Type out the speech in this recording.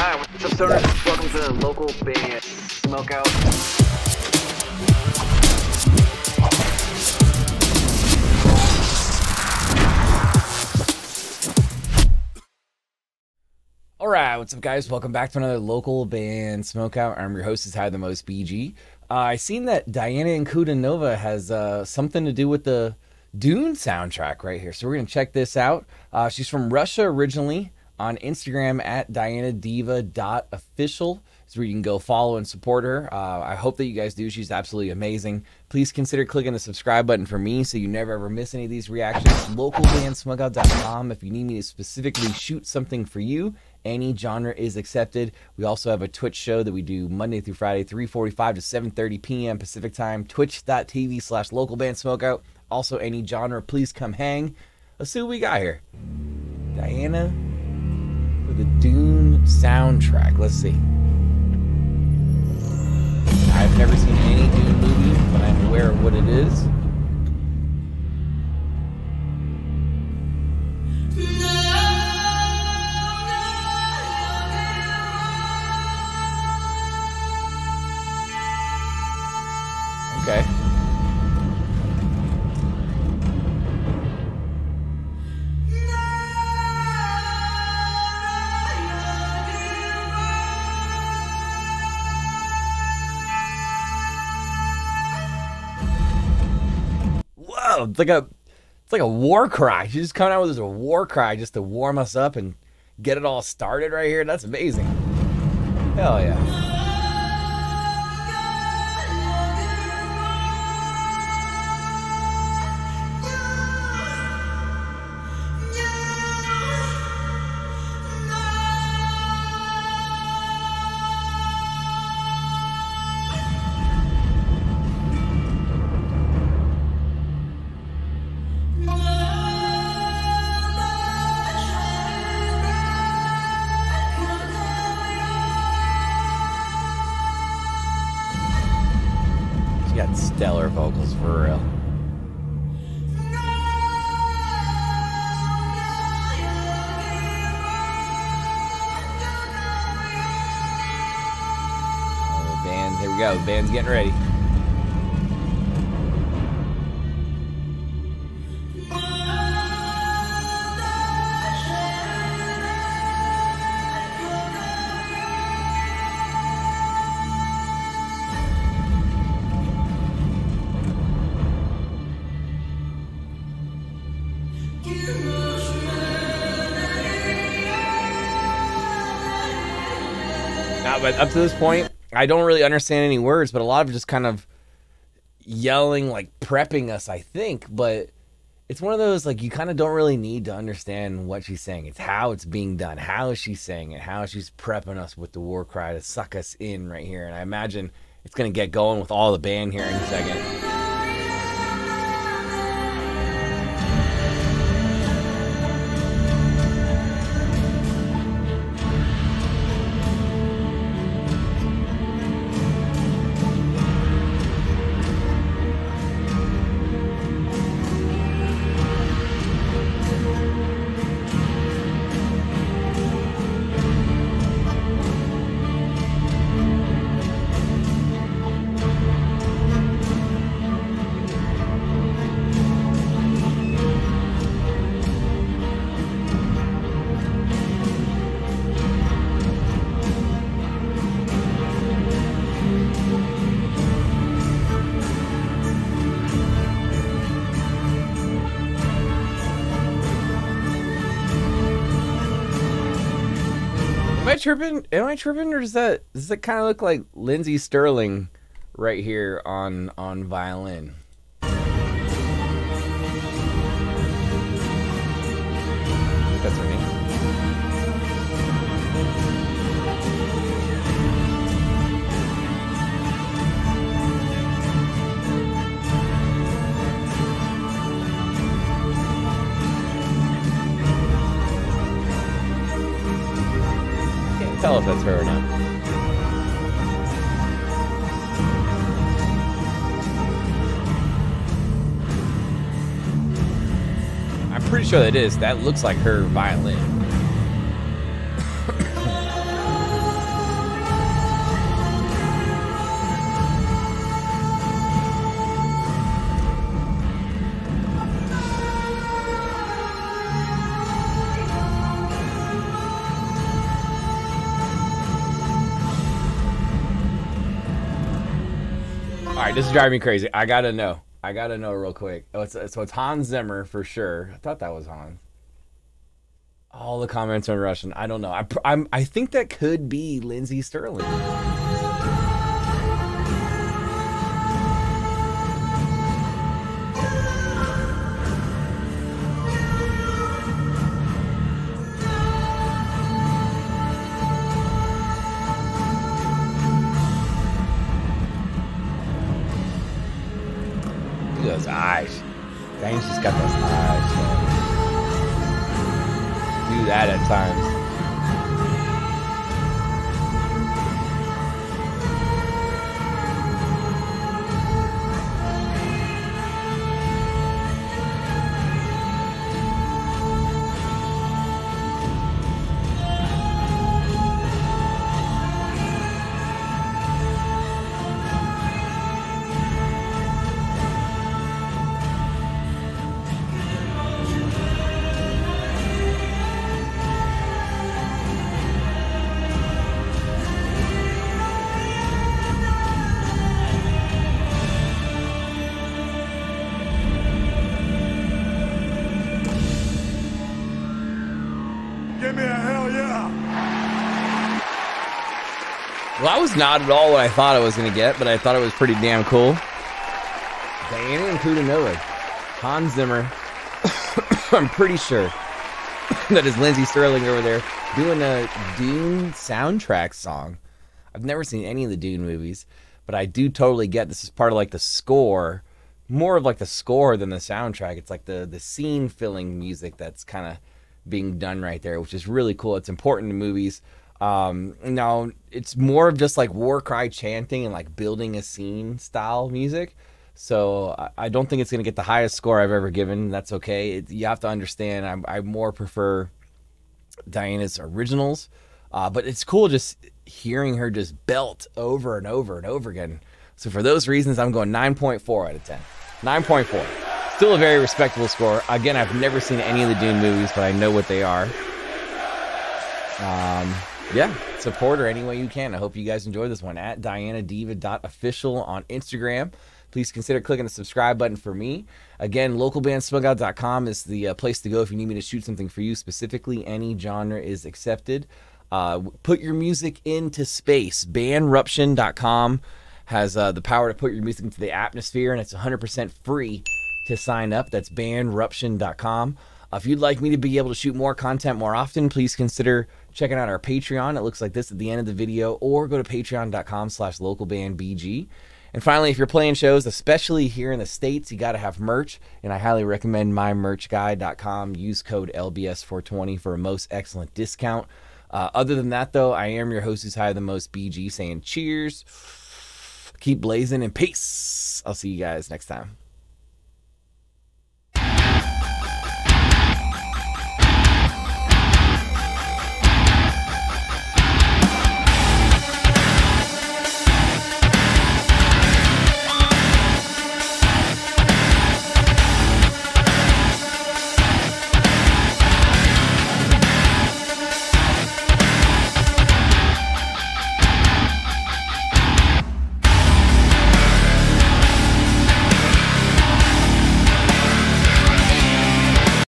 Hi, what's up, stoners? Welcome to the Local Band Smokeout. Alright, what's up, guys? Welcome back to another Local Band Smokeout. I'm your host, is How the Most BG. I seen that Diana Ankudinova has something to do with the Dune soundtrack right here, so we're going to check this out. She's from Russia originally. On Instagram at dianadiva.official is where you can go follow and support her. I hope that you guys do. She's absolutely amazing. Please consider clicking the subscribe button for me so you never ever miss any of these reactions. LocalBandSmokeout.com if you need me to specifically shoot something for you. Any genre is accepted. We also have a Twitch show that we do Monday through Friday, 3:45 to 7:30 p.m. Pacific time. Twitch.tv/LocalBandSmokeout. Also, any genre, please come hang. Let's see what we got here. Diana with the Dune soundtrack. Let's see. I've never seen any Dune movie, but I'm aware of what it is. Okay. It's like a war cry. She's just coming out with this war cry just to warm us up and get it all started right here. That's amazing. Hell yeah. Got stellar vocals for real. Oh, the band, here we go. The band's getting ready. But up to this point, I don't really understand any words, but a lot of just kind of yelling, like prepping us, I think. But it's one of those, like, you kind of don't really need to understand what she's saying. It's how it's being done, how she's saying it, how she's prepping us with the war cry to suck us in right here. And I imagine it's going to get going with all the band here in a second. Am I tripping, or does that kind of look like Lindsey Stirling right here on violin? That's her name. I don't know if that's her or not. I'm pretty sure that is. That looks like her violin. right, this is driving me crazy. I gotta know real quick. Oh, it's Hans Zimmer for sure. I thought that was Hans. All the comments are in Russian. I don't know. I think that could be Lindsey Stirling. Those eyes. Dang, she's got those eyes. Do that at times. Well, I was not at all what I thought I was going to get, but I thought it was pretty damn cool. Diana Ankudinova, Hans Zimmer. I'm pretty sure that is Lindsey Stirling over there doing a Dune soundtrack song. I've never seen any of the Dune movies, but I do totally get this is part of like the score, more of like the score than the soundtrack. It's like the scene filling music that's kind of being done right there, which is really cool. It's important to movies. Now it's more of just like war cry chanting and like building a scene style music. So I don't think it's going to get the highest score I've ever given. That's okay. You have to understand, I more prefer Diana's originals, but it's cool just hearing her just belt over and over and over again. So for those reasons, I'm going 9.4 out of 10. 9.4. Still a very respectable score. Again, I've never seen any of the Dune movies, but I know what they are. Yeah, support her any way you can. I hope you guys enjoy this one. At DianaDiva.official on Instagram. Please consider clicking the subscribe button for me. Again, LocalBandSmokeout.com is the place to go if you need me to shoot something for you. Specifically, any genre is accepted. Put your music into space. Bandruption.com has the power to put your music into the atmosphere, and it's 100% free to sign up. That's Bandruption.com. If you'd like me to be able to shoot more content more often, please consider checking out our Patreon. It looks like this at the end of the video, or go to patreon.com/localbandbg. And finally, if you're playing shows, especially here in the States, you got to have merch, and I highly recommend mymerchguy.com. Use code LBS420 for a most excellent discount. Other than that, though, I am your host who's higher than most, BG, saying cheers, keep blazing, and peace. I'll see you guys next time.